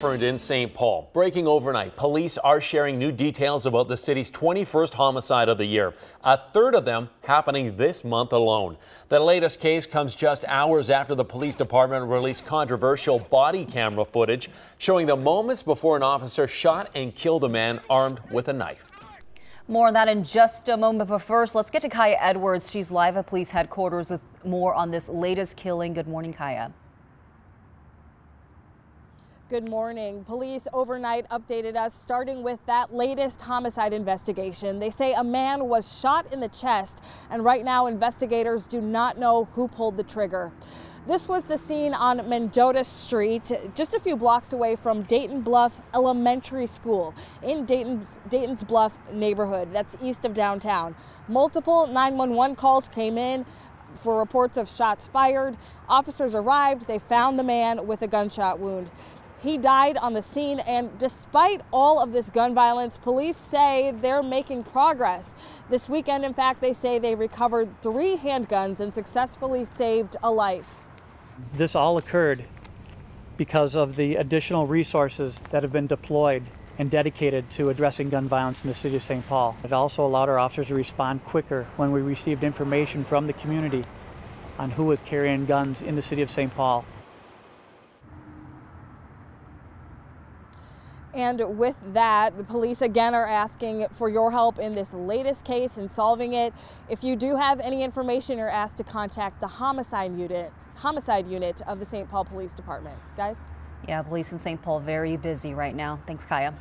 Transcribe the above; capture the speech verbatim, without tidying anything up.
In Saint Paul, breaking overnight, police are sharing new details about the city's twenty-first homicide of the year, a third of them happening this month alone. The latest case comes just hours after the police department released controversial body camera footage showing the moments before an officer shot and killed a man armed with a knife. More on that in just a moment, but first let's get to Kaya Edwards. She's live at police headquarters with more on this latest killing. Good morning, Kaya. Good morning. Police overnight updated us, starting with that latest homicide investigation. They say a man was shot in the chest, and right now investigators do not know who pulled the trigger. This was the scene on Mendota Street, just a few blocks away from Dayton Bluff Elementary School in Dayton's, Dayton's Bluff neighborhood. That's east of downtown. Multiple nine one one calls came in for reports of shots fired. Officers arrived. They found the man with a gunshot wound. He died on the scene, and despite all of this gun violence, police say they're making progress. This weekend, in fact, they say they recovered three handguns and successfully saved a life. This all occurred because of the additional resources that have been deployed and dedicated to addressing gun violence in the city of Saint Paul. It also allowed our officers to respond quicker when we received information from the community on who was carrying guns in the city of Saint Paul. And with that, the police again are asking for your help in this latest case and solving it. If you do have any information, you're asked to contact the homicide unit, homicide unit of the Saint Paul Police Department. Guys? Yeah, police in Saint Paul very busy right now. Thanks, Kaya.